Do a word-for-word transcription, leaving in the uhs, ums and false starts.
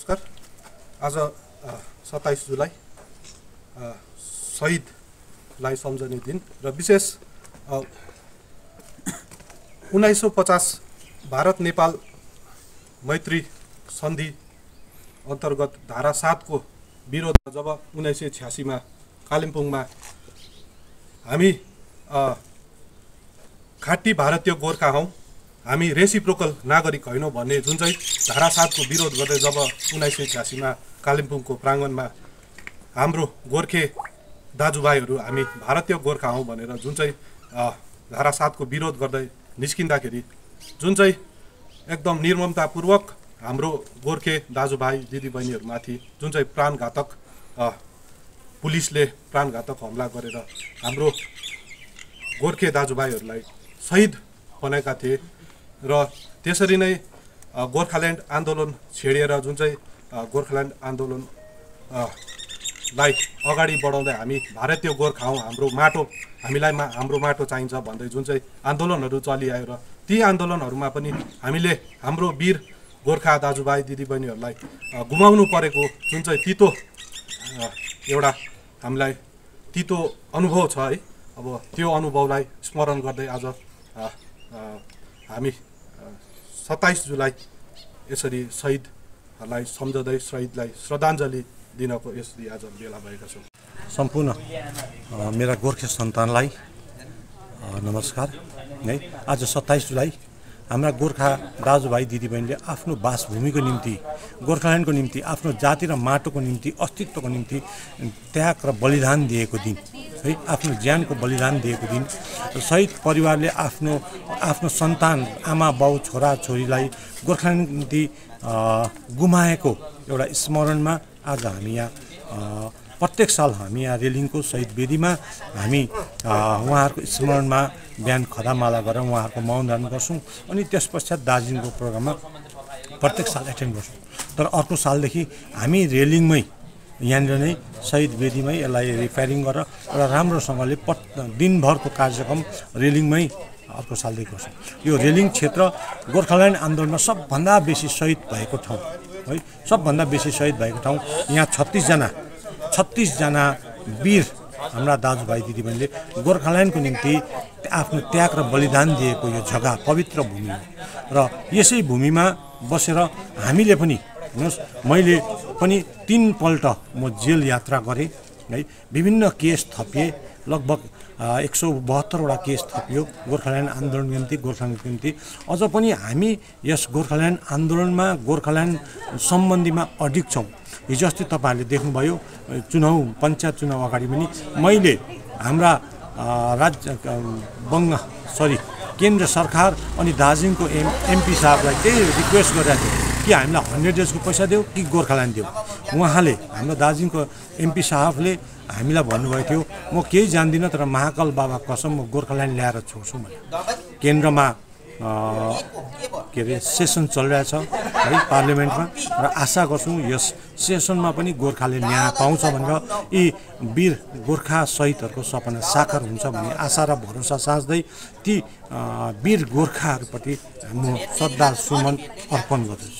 नमस्कार। आज सत्ताईस जुलाई शहीदलाई सम्झने दिन र विशेष उन्नाइस सौ पचास भारत नेपाल मैत्री सन्धि अंतर्गत धारा सात को विरोध जब उन्नाइस सौ छियासी में कालिम्पोंग में हमी खाटी भारतीय गोर्खा हौं, हामी रेसिप्रोकल नागरिक होइनौं भन्ने जुन चाहिँ धारा सात को विरोध गर्दै जब उन्नाइस सौ छियासी में कालिम्पोंग को प्रांगण में हाम्रो गोर्खे दाजुभाइहरु हामी भारतीय गोर्खा हौं भनेर जुन चाहिँ धारा सात को विरोध गर्दै निस्किँदाखेरि जुन चाहिँ एकदम निर्ममतापूर्वक हाम्रो गोर्खे दाजुभाइ दिदीबहिनीहरुमाथि जुन चाहिँ प्राणघातक पुलिसले प्राणघातक हमला गरेर हाम्रो गोर्खे दाजुभाइहरुलाई शहीद बनाएका थिए र त्यसरी नै गोर्खाल्यान्ड आन्दोलन छेडेर जुन चाहिँ गोर्खाल्यान्ड आन्दोलन लाई अगाडि बढाउँदै हामी भारतीय गोर्खा हौं, हाम्रो माटो हामीलाई हाम्रो माटो चाहिन्छ भन्दै जुन चाहिँ आन्दोलनहरू चलिआयो र ती आन्दोलनहरूमा पनि हामीले हाम्रो वीर गोर्खा दाजुभाइ दिदीबहिनीहरूलाई गुमाउनु परेको जुन चाहिँ तितो एउटा हामीलाई तितो अनुभव छ है। अब त्यो अनुभवलाई स्मरण गर्दै आज हामी सत्ताईस जुलाई यसरी शहीदहरूलाई सम्झदै शहीदलाई श्रद्धाञ्जली दिनको यसरी आज बेला भएका छौं। सम्पूर्ण मेरा गोर्खे सन्तानलाई नमस्कार। नै आज सत्ताईस जुलाई हाम्रा गोर्खा दाजुभाइ दिदीबहिनीले आफ्नो बासभूमिको निम्ति, गोर्खाल्यान्डको निम्ति, आफ्नो जाति र माटोको निम्ति, अस्तित्वको निम्ति त्याग र बलिदान दिएको दिन है, आफ्नो ज्यानको बलिदान दिएको दिन। शहीद परिवारले आफ्नो आफ्नो सन्तान, आमा बाउ, छोरा छोरीलाई गोर्खाल्यान्डको निम्ति गुमाएको एउटा स्मरणमा आज हामी यहाँ प्रत्येक साल हामी यहाँ रेलिङको शहीद वेदीमा हामी उहाँहरूको स्मरणमा बिहान खदामाला गरेर उहाँहरूको मौन धारण गर्छौँ अनि त्यस पश्चात दार्जिलिङको प्रोग्राममा प्रत्येक साल एटेन्ड गर्छौँ। तर अर्को सालदेखि हामी रेलिङमै यहाँनिर नै शहीद वेदीमै यसलाई रिपेयरिङ गरेर एउटा राम्रोसँगले पट दिनभरको कार्यक्रम रेलिङमै अर्को सालदेखि गर्छौँ। यो रेलिङ क्षेत्र गोर्खाल्यान्ड आन्दोलनमा सबभन्दा बेसी शहीद भएको ठाउँ है, सबभन्दा बेसी शहीद भएको ठाउँ। यहाँ छत्तिसजना छत्तिसजना वीर हाम्रा दाजुभाइ दिदीबहिनीले गोर्खाल्यान्डको निम्ति आफ्नो त्याग र बलिदान दिएको यो जग्गा पवित्र भूमि हो र यसै भूमिमा बसेर हामीले पनि हेर्नुहोस्, मैले पनि तीनपल्ट म जेल यात्रा गरेँ है, विभिन्न केस थपिएँ, लगभग एक सौ बहत्तरवटा केस थपियो गोर्खाल्यान्ड आन्दोलनको निम्ति गोर्खाल्यान्डको निम्ति। अझ पनि हामी यस गोर्खाल्यान्ड आन्दोलनमा गोर्खाल्यान्ड सम्बन्धीमा अडिग छौँ। हिजो अस्ति तपाईँहरूले देख्नुभयो चुनाव, पञ्चायत चुनाव अगाडि पनि मैले हाम्रा राज्य बङ्ग सरी केन्द्र सरकार अनि दार्जिलिङको एम एमपी साहबलाई त्यही रिक्वेस्ट गरेको थिएँ कि हामीलाई हन्ड्रेड डेजको पैसा देऊ कि गोर्खाल्यान्ड देऊ। उहाँले हाम्रो दार्जिलिङको एमपी साहबले हामीलाई भन्नुभएको थियो म केही जान्दिनँ तर महाकाल बाबा कसम म गोर्खाल्यान्ड ल्याएर छोड्छु भनेर। केन्द्रमा के अरे सेसन चलिरहेछ है पार्लियामेन्टमा र आशा गर्छौँ यस सेसनमा पनि गोर्खाले न्याय पाउँछ भनेर यी वीर गोर्खा शहीदहरूको सपना साकार हुन्छ भन्ने आशा र भरोसा साँच्दै ती वीर गोर्खाहरूप्रति म श्रद्धा सुमन अर्पण गर्दछु।